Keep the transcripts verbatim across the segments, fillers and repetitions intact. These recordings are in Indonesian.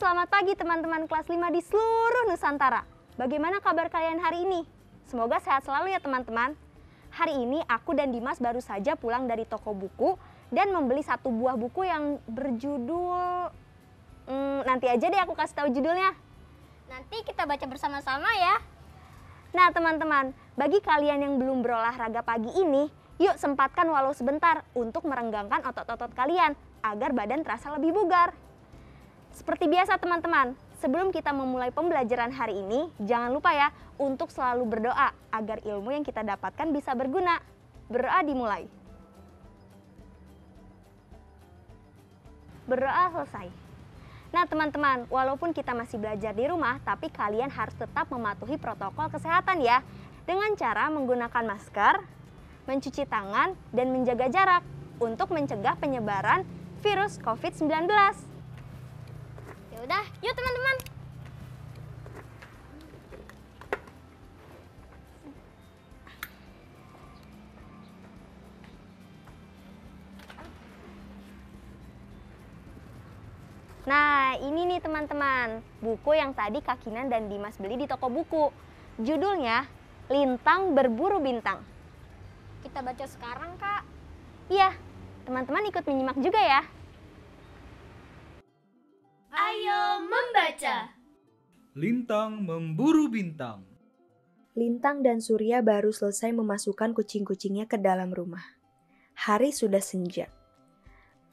Selamat pagi teman-teman kelas lima di seluruh Nusantara. Bagaimana kabar kalian hari ini? Semoga sehat selalu ya teman-teman. Hari ini aku dan Dimas baru saja pulang dari toko buku dan membeli satu buah buku yang berjudul... Hmm, nanti aja deh aku kasih tahu judulnya. Nanti kita baca bersama-sama ya. Nah teman-teman, bagi kalian yang belum berolahraga pagi ini, yuk sempatkan walau sebentar untuk merenggangkan otot-otot kalian agar badan terasa lebih bugar. Seperti biasa teman-teman, sebelum kita memulai pembelajaran hari ini, jangan lupa ya untuk selalu berdoa agar ilmu yang kita dapatkan bisa berguna. Berdoa dimulai. Berdoa selesai. Nah teman-teman, walaupun kita masih belajar di rumah, tapi kalian harus tetap mematuhi protokol kesehatan ya. Dengan cara menggunakan masker, mencuci tangan, dan menjaga jarak untuk mencegah penyebaran virus covid sembilan belas. Udah, yuk teman-teman. Nah, ini nih teman-teman, buku yang tadi Kak Kinan dan Dimas beli di toko buku. Judulnya Lintang Berburu Bintang. Kita baca sekarang, Kak. Iya, teman-teman ikut menyimak juga ya. Ayo membaca. Lintang memburu bintang. Lintang dan Surya baru selesai memasukkan kucing-kucingnya ke dalam rumah. Hari sudah senja.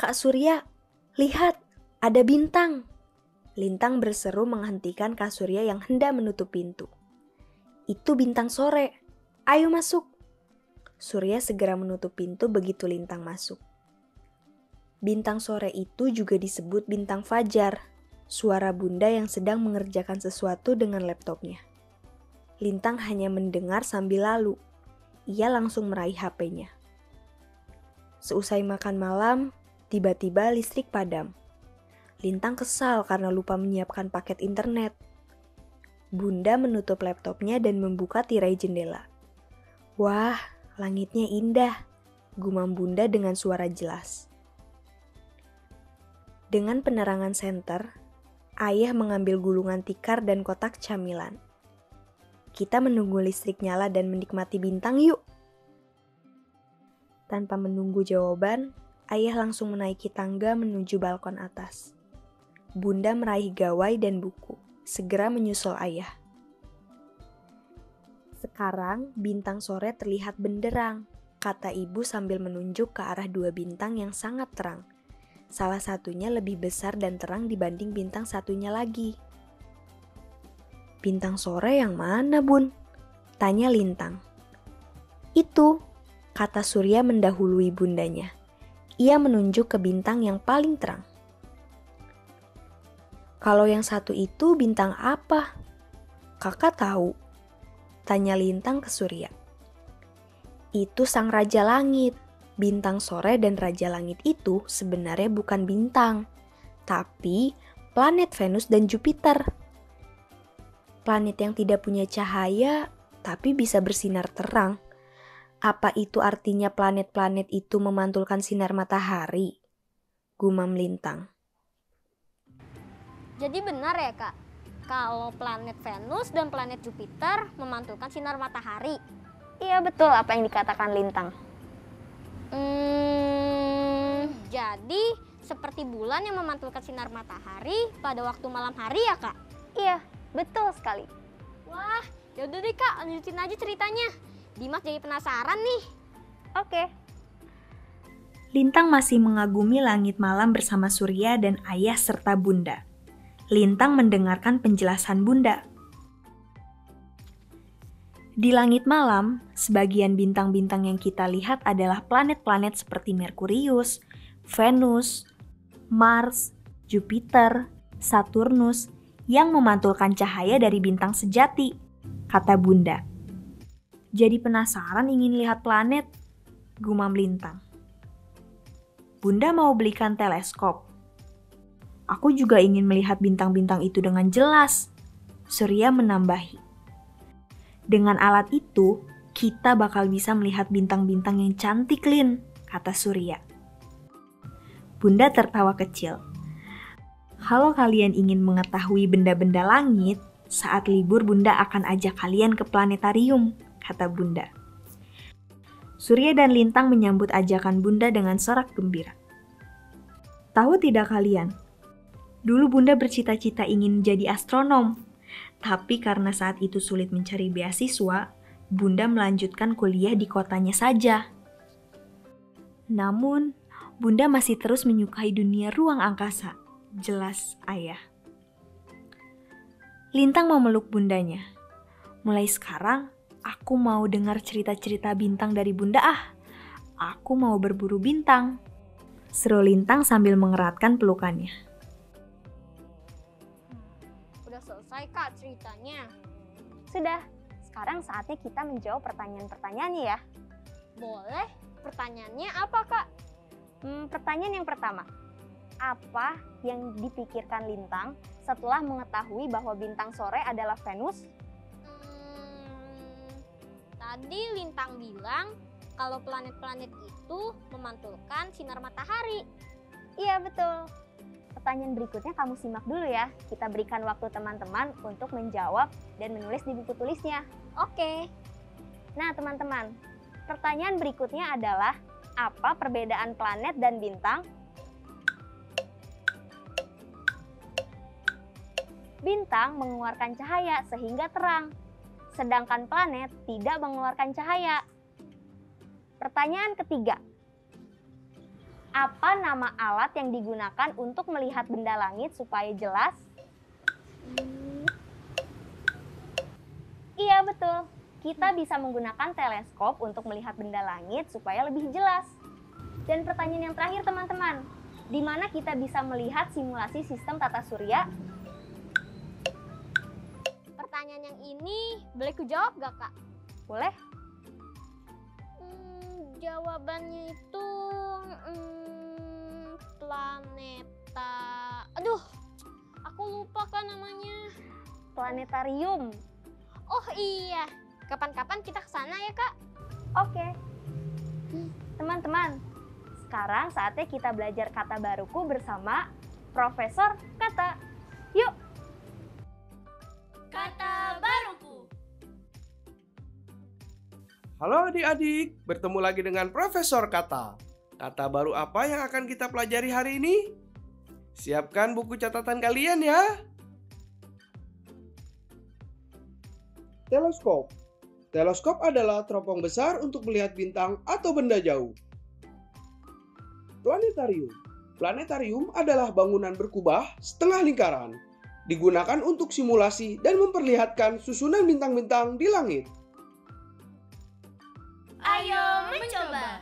Kak Surya, lihat, ada bintang. Lintang berseru menghentikan Kak Surya yang hendak menutup pintu. Itu bintang sore. Ayo masuk. Surya segera menutup pintu begitu Lintang masuk. Bintang sore itu juga disebut bintang fajar, suara bunda yang sedang mengerjakan sesuatu dengan laptopnya. Lintang hanya mendengar sambil lalu. Ia langsung meraih H P-nya. Seusai makan malam, tiba-tiba listrik padam. Lintang kesal karena lupa menyiapkan paket internet. Bunda menutup laptopnya dan membuka tirai jendela. Wah, langitnya indah, gumam Bunda dengan suara jelas. Dengan penerangan senter, ayah mengambil gulungan tikar dan kotak camilan. Kita menunggu listrik nyala dan menikmati bintang yuk. Tanpa menunggu jawaban, ayah langsung menaiki tangga menuju balkon atas. Bunda meraih gawai dan buku, segera menyusul ayah. Sekarang bintang sore terlihat benderang, kata ibu sambil menunjuk ke arah dua bintang yang sangat terang. Salah satunya lebih besar dan terang dibanding bintang satunya lagi. Bintang sore yang mana, Bun? Tanya Lintang. Itu, kata Surya mendahului bundanya. Ia menunjuk ke bintang yang paling terang. Kalau yang satu itu bintang apa? Kakak tahu? Tanya Lintang ke Surya. Itu sang raja langit. Bintang sore dan raja langit itu sebenarnya bukan bintang, tapi planet Venus dan Jupiter. Planet yang tidak punya cahaya, tapi bisa bersinar terang. Apa itu artinya planet-planet itu memantulkan sinar matahari? Gumam Lintang. Jadi benar ya, Kak? kalau planet Venus dan planet Jupiter memantulkan sinar matahari. Iya betul apa yang dikatakan Lintang. Hmm, jadi seperti bulan yang memantulkan sinar matahari pada waktu malam hari ya Kak? Iya, betul sekali. Wah, yaudah deh Kak, lanjutin aja ceritanya. Dimas jadi penasaran nih. Oke. Lintang masih mengagumi langit malam bersama Surya dan ayah serta Bunda. Lintang mendengarkan penjelasan Bunda. Di langit malam, sebagian bintang-bintang yang kita lihat adalah planet-planet seperti Merkurius, Venus, Mars, Jupiter, Saturnus yang memantulkan cahaya dari bintang sejati, kata Bunda. Jadi penasaran ingin lihat planet, gumam Lintang. Bunda mau belikan teleskop. Aku juga ingin melihat bintang-bintang itu dengan jelas, Surya menambahi. Dengan alat itu, kita bakal bisa melihat bintang-bintang yang cantik, Lin, kata Surya. Bunda tertawa kecil. Kalau kalian ingin mengetahui benda-benda langit, saat libur Bunda akan ajak kalian ke planetarium, kata Bunda. Surya dan Lintang menyambut ajakan Bunda dengan sorak gembira. Tahu tidak kalian? Dulu Bunda bercita-cita ingin menjadi astronom, tapi karena saat itu sulit mencari beasiswa, Bunda melanjutkan kuliah di kotanya saja. Namun, Bunda masih terus menyukai dunia ruang angkasa, jelas ayah. Lintang memeluk bundanya. Mulai sekarang, aku mau dengar cerita-cerita bintang dari Bunda ah. Aku mau berburu bintang, seru Lintang sambil mengeratkan pelukannya. Selesai Kak ceritanya. Sudah, sekarang saatnya kita menjawab pertanyaan-pertanyaannya ya. Boleh, pertanyaannya apa Kak? Hmm, pertanyaan yang pertama, apa yang dipikirkan Lintang setelah mengetahui bahwa bintang sore adalah Venus? Hmm, tadi Lintang bilang kalau planet-planet itu memantulkan sinar matahari. Iya betul. Pertanyaan berikutnya kamu simak dulu ya. Kita berikan waktu teman-teman untuk menjawab dan menulis di buku tulisnya. Oke. Nah teman-teman, pertanyaan berikutnya adalah apa perbedaan planet dan bintang? Bintang mengeluarkan cahaya sehingga terang, sedangkan planet tidak mengeluarkan cahaya. Pertanyaan ketiga. Apa nama alat yang digunakan untuk melihat benda langit supaya jelas? Hmm. Iya betul, kita bisa menggunakan teleskop untuk melihat benda langit supaya lebih jelas. Dan pertanyaan yang terakhir teman-teman, di mana kita bisa melihat simulasi sistem tata surya? Pertanyaan yang ini boleh ku jawab gak Kak? Boleh. Hmm, jawabannya itu... Hmm. Planeta, aduh, aku lupa kan namanya. Planetarium. Oh iya, kapan-kapan kita ke sana ya Kak. Oke. Teman-teman, sekarang saatnya kita belajar kata baruku bersama Profesor Kata. Yuk. Kata baruku. Halo adik-adik, bertemu lagi dengan Profesor Kata. Kata baru apa yang akan kita pelajari hari ini? Siapkan buku catatan kalian ya. Teleskop. Teleskop adalah teropong besar untuk melihat bintang atau benda jauh. Planetarium. Planetarium adalah bangunan berkubah setengah lingkaran. Digunakan untuk simulasi dan memperlihatkan susunan bintang-bintang di langit. Ayo mencoba!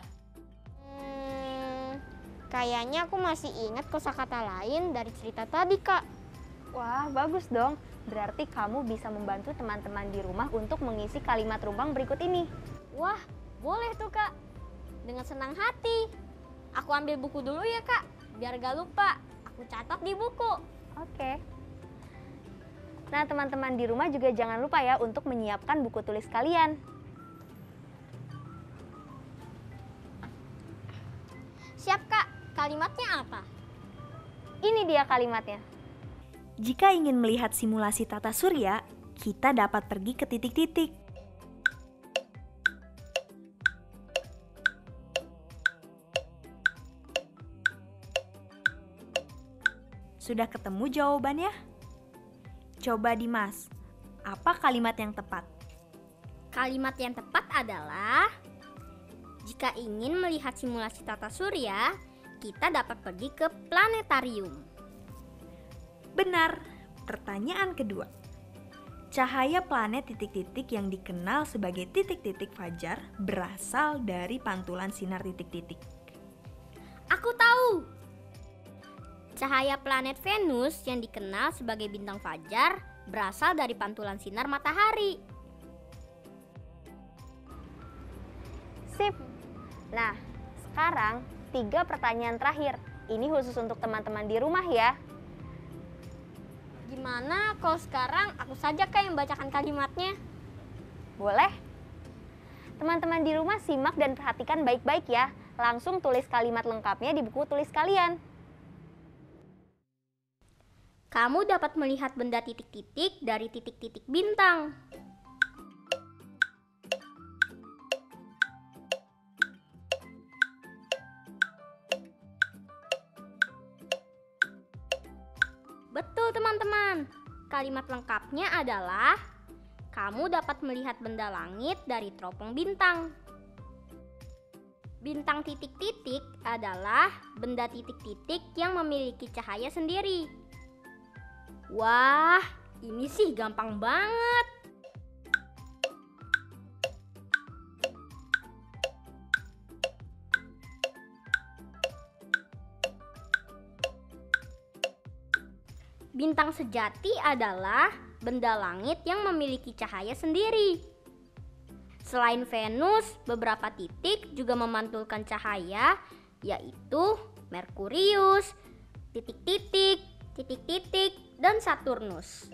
Kayaknya aku masih ingat kosakata lain dari cerita tadi, Kak. Wah, bagus dong. Berarti kamu bisa membantu teman-teman di rumah untuk mengisi kalimat rumbang berikut ini. Wah, boleh tuh, Kak. Dengan senang hati. Aku ambil buku dulu ya, Kak. Biar gak lupa. Aku catat di buku. Oke. Nah, teman-teman di rumah juga jangan lupa ya untuk menyiapkan buku tulis kalian. Siap, Kak. Kalimatnya apa? Ini dia kalimatnya. Jika ingin melihat simulasi tata surya, kita dapat pergi ke titik-titik. Sudah ketemu jawabannya? Coba Dimas, apa kalimat yang tepat? Kalimat yang tepat adalah, jika ingin melihat simulasi tata surya, kita dapat pergi ke planetarium. Benar, pertanyaan kedua. Cahaya planet titik-titik yang dikenal sebagai titik-titik fajar berasal dari pantulan sinar titik-titik. Aku tahu! Cahaya planet Venus yang dikenal sebagai bintang fajar berasal dari pantulan sinar matahari. Sip. Nah, sekarang tiga pertanyaan terakhir. Ini khusus untuk teman-teman di rumah ya. Gimana kalau sekarang aku saja kah yang bacakan kalimatnya? Boleh. Teman-teman di rumah simak dan perhatikan baik-baik ya. Langsung tulis kalimat lengkapnya di buku tulis kalian. Kamu dapat melihat benda titik-titik dari titik-titik bintang. Betul teman-teman, kalimat lengkapnya adalah kamu dapat melihat benda langit dari teropong bintang. Bintang titik-titik adalah benda titik-titik yang memiliki cahaya sendiri. Wah, ini sih gampang banget. Bintang sejati adalah benda langit yang memiliki cahaya sendiri. Selain Venus, beberapa titik juga memantulkan cahaya, yaitu Merkurius, titik-titik, titik-titik, dan Saturnus.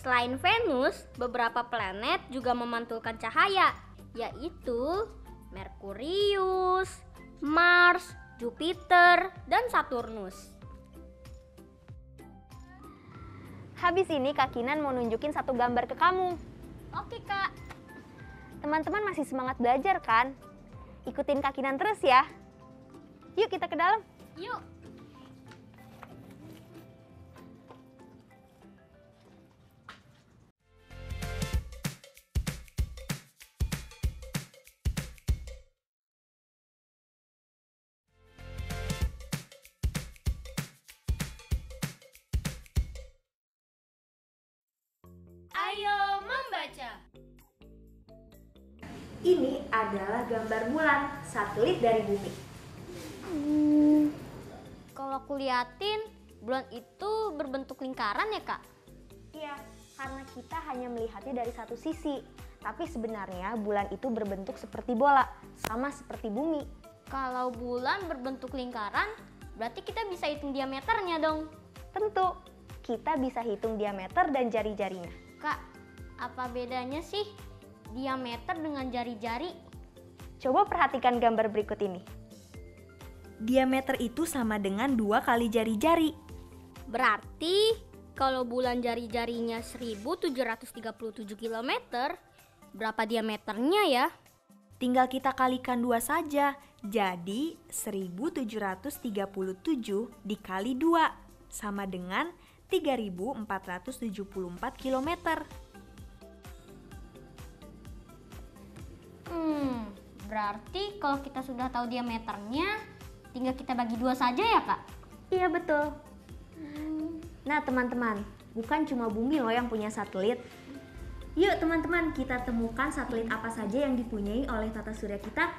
Selain Venus, beberapa planet juga memantulkan cahaya, yaitu Merkurius, Mars, Jupiter, dan Saturnus. Habis ini Kak Kinan mau nunjukin satu gambar ke kamu. Oke Kak. Teman-teman masih semangat belajar kan? Ikutin Kak Kinan terus ya. Yuk kita ke dalam. Yuk. Ayo membaca. Ini adalah gambar bulan, satelit dari bumi. Hmm, kalau aku liatin, bulan itu berbentuk lingkaran ya Kak? Iya, karena kita hanya melihatnya dari satu sisi. Tapi sebenarnya bulan itu berbentuk seperti bola, sama seperti bumi. Kalau bulan berbentuk lingkaran, berarti kita bisa hitung diameternya dong? Tentu, kita bisa hitung diameter dan jari-jarinya. Kak, apa bedanya sih diameter dengan jari-jari? Coba perhatikan gambar berikut ini. Diameter itu sama dengan dua kali jari-jari. Berarti kalau bulan jari-jarinya seribu tujuh ratus tiga puluh tujuh kilometer, berapa diameternya ya? Tinggal kita kalikan dua saja. Jadi seribu tujuh ratus tiga puluh tujuh dikali dua sama dengan tiga ribu empat ratus tujuh puluh empat kilometer. Hmm, berarti kalau kita sudah tahu diameternya, tinggal kita bagi dua saja ya Kak? Iya betul. Hmm. Nah teman-teman, bukan cuma bumi loh yang punya satelit. Yuk teman-teman, kita temukan satelit apa saja yang dipunyai oleh tata surya kita.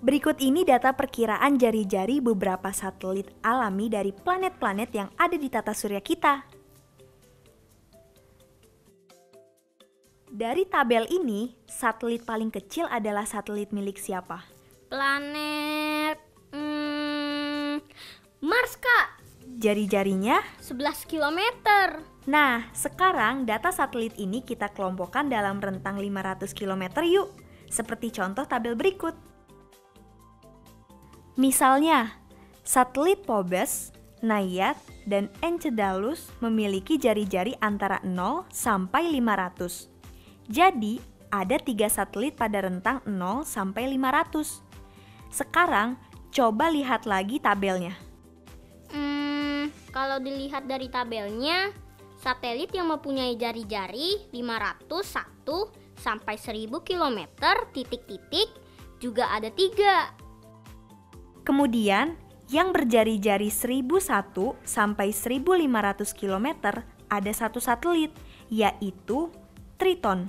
Berikut ini data perkiraan jari-jari beberapa satelit alami dari planet-planet yang ada di tata surya kita. Dari tabel ini, satelit paling kecil adalah satelit milik siapa? Planet... Hmm, Mars, Kak! jari-jarinya sebelas kilometer. Nah, sekarang data satelit ini kita kelompokkan dalam rentang lima ratus kilometer yuk. Seperti contoh tabel berikut. Misalnya, satelit Phobos, Naiad, dan Enceladus memiliki jari-jari antara nol sampai lima ratus. Jadi, ada tiga satelit pada rentang nol sampai lima ratus. Sekarang, coba lihat lagi tabelnya. Hmm, kalau dilihat dari tabelnya, satelit yang mempunyai jari-jari lima ratus satu sampai seribu kilometer titik-titik juga ada tiga. Kemudian, yang berjari-jari seribu satu sampai seribu lima ratus kilometer ada satu satelit, yaitu Triton.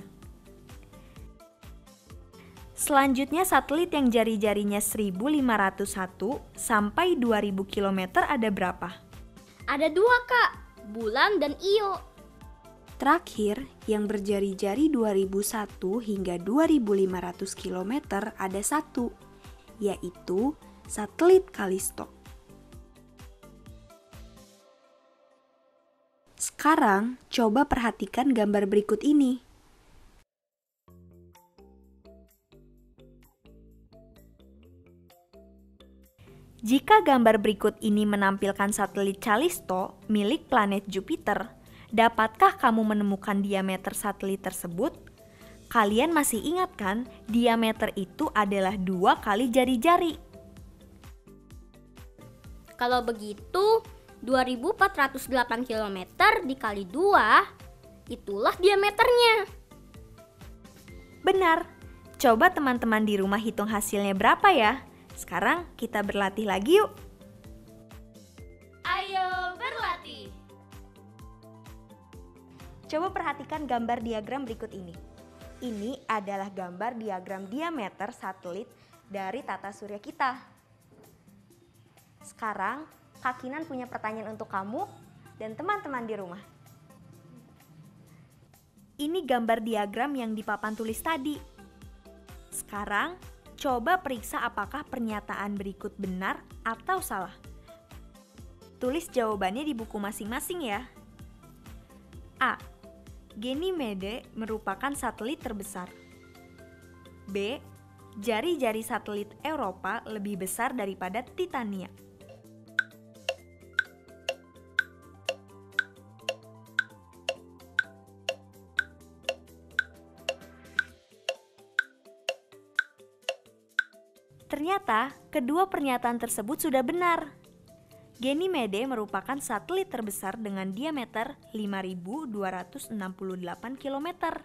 Selanjutnya satelit yang jari-jarinya seribu lima ratus satu sampai dua ribu kilometer ada berapa? Ada dua Kak, Bulan dan Io. Terakhir, yang berjari-jari dua ribu satu hingga dua ribu lima ratus kilometer ada satu, yaitu satelit Callisto. Sekarang, coba perhatikan gambar berikut ini. Jika gambar berikut ini menampilkan satelit Callisto milik planet Jupiter, dapatkah kamu menemukan diameter satelit tersebut? Kalian masih ingat kan, diameter itu adalah dua kali jari-jari. Kalau begitu, dua ribu empat ratus delapan kilometer dikali dua, itulah diameternya. Benar, coba teman-teman di rumah hitung hasilnya berapa ya? Sekarang kita berlatih lagi yuk. Ayo berlatih. Coba perhatikan gambar diagram berikut ini. Ini adalah gambar diagram diameter satelit dari tata surya kita. Sekarang Kak Kinan punya pertanyaan untuk kamu dan teman-teman di rumah. Ini gambar diagram yang di papan tulis tadi. Sekarang coba periksa apakah pernyataan berikut benar atau salah. Tulis jawabannya di buku masing-masing ya. A. Ganymede merupakan satelit terbesar. B. Jari-jari satelit Europa lebih besar daripada Titania. Ternyata, kedua pernyataan tersebut sudah benar. Ganymede merupakan satelit terbesar dengan diameter lima ribu dua ratus enam puluh delapan kilometer.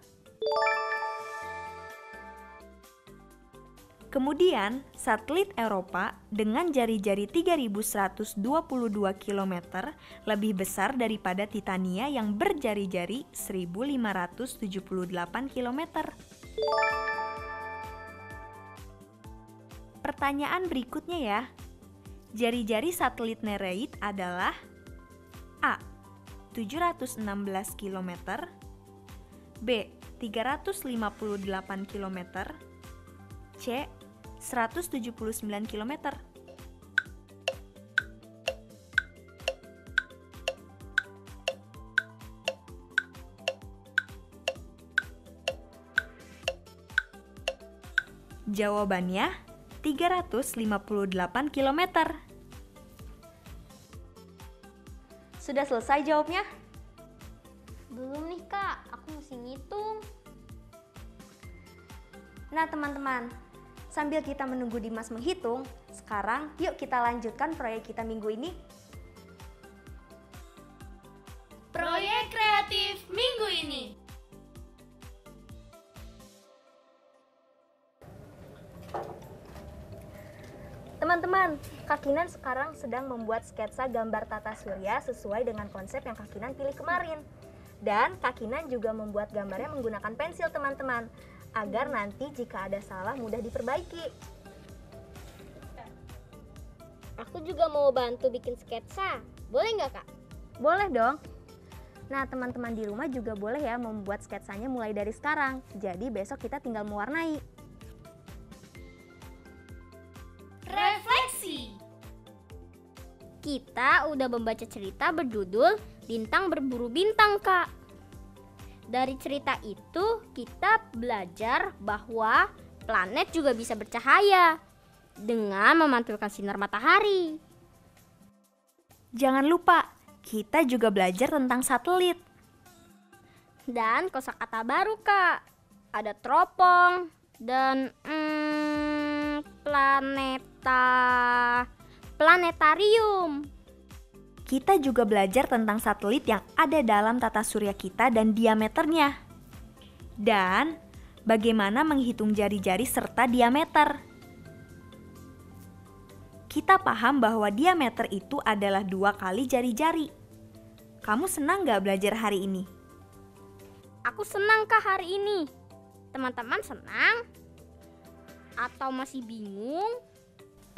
Kemudian, satelit Europa dengan jari-jari tiga ribu seratus dua puluh dua kilometer lebih besar daripada Titania yang berjari-jari seribu lima ratus tujuh puluh delapan kilometer. Pertanyaan berikutnya ya. Jari-jari satelit Nereid adalah A. tujuh ratus enam belas kilometer, B. tiga ratus lima puluh delapan kilometer, C. seratus tujuh puluh sembilan kilometer. Jawabannya tiga ratus lima puluh delapan kilometer. Sudah selesai jawabnya? Belum nih Kak, aku mesti ngitung. Nah teman-teman, sambil kita menunggu Dimas menghitung, sekarang yuk kita lanjutkan proyek kita minggu ini. Proyek kreatif minggu ini. Teman-teman, Kak Kinan sekarang sedang membuat sketsa gambar tata surya sesuai dengan konsep yang Kak Kinan pilih kemarin. Dan Kak Kinan juga membuat gambarnya menggunakan pensil teman-teman, agar nanti jika ada salah mudah diperbaiki. Aku juga mau bantu bikin sketsa, boleh nggak Kak? Boleh dong. Nah teman-teman di rumah juga boleh ya membuat sketsanya mulai dari sekarang, jadi besok kita tinggal mewarnai. Refleksi. kita udah membaca cerita berjudul Lintang Berburu Bintang, Kak. Dari cerita itu kita belajar bahwa planet juga bisa bercahaya dengan memantulkan sinar matahari. Jangan lupa, kita juga belajar tentang satelit dan kosakata baru, Kak. Ada teropong dan hmm, planeta planetarium. Kita juga belajar tentang satelit yang ada dalam tata surya kita dan diameternya, dan bagaimana menghitung jari-jari serta diameter. Kita paham bahwa diameter itu adalah dua kali jari-jari. Kamu senang gak belajar hari ini? Aku senang, Kak, hari ini. Teman-teman senang? Atau masih bingung?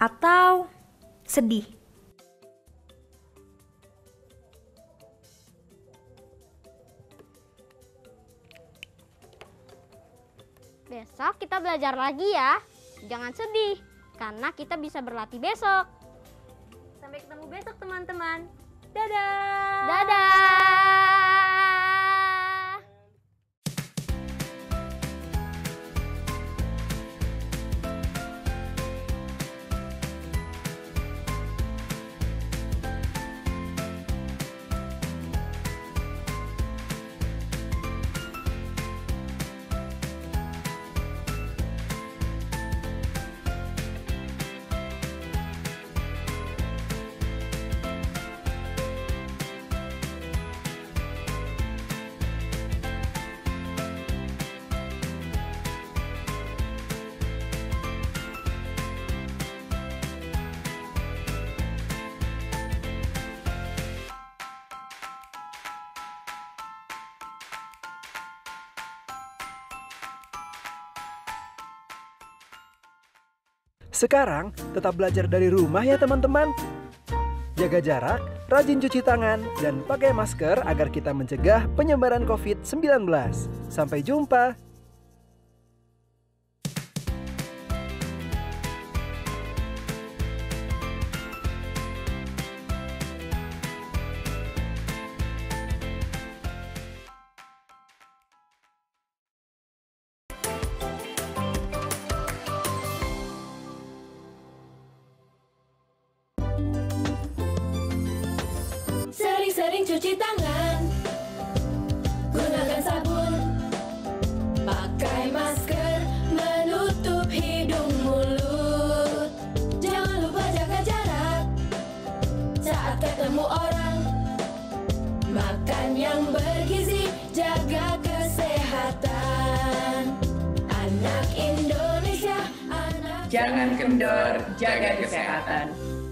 Atau sedih? Besok kita belajar lagi ya. Jangan sedih, karena kita bisa berlatih besok. Sampai ketemu besok, teman-teman. Dadah! Dadah! Sekarang tetap belajar dari rumah ya teman-teman. Jaga jarak, rajin cuci tangan, dan pakai masker agar kita mencegah penyebaran covid sembilan belas. Sampai jumpa! Sering cuci tangan, gunakan sabun, pakai masker, menutup hidung mulut. Jangan lupa jaga jarak saat ketemu orang. Makan yang bergizi, jaga kesehatan. Anak Indonesia, anak Jangan kendor, jaga kesehatan.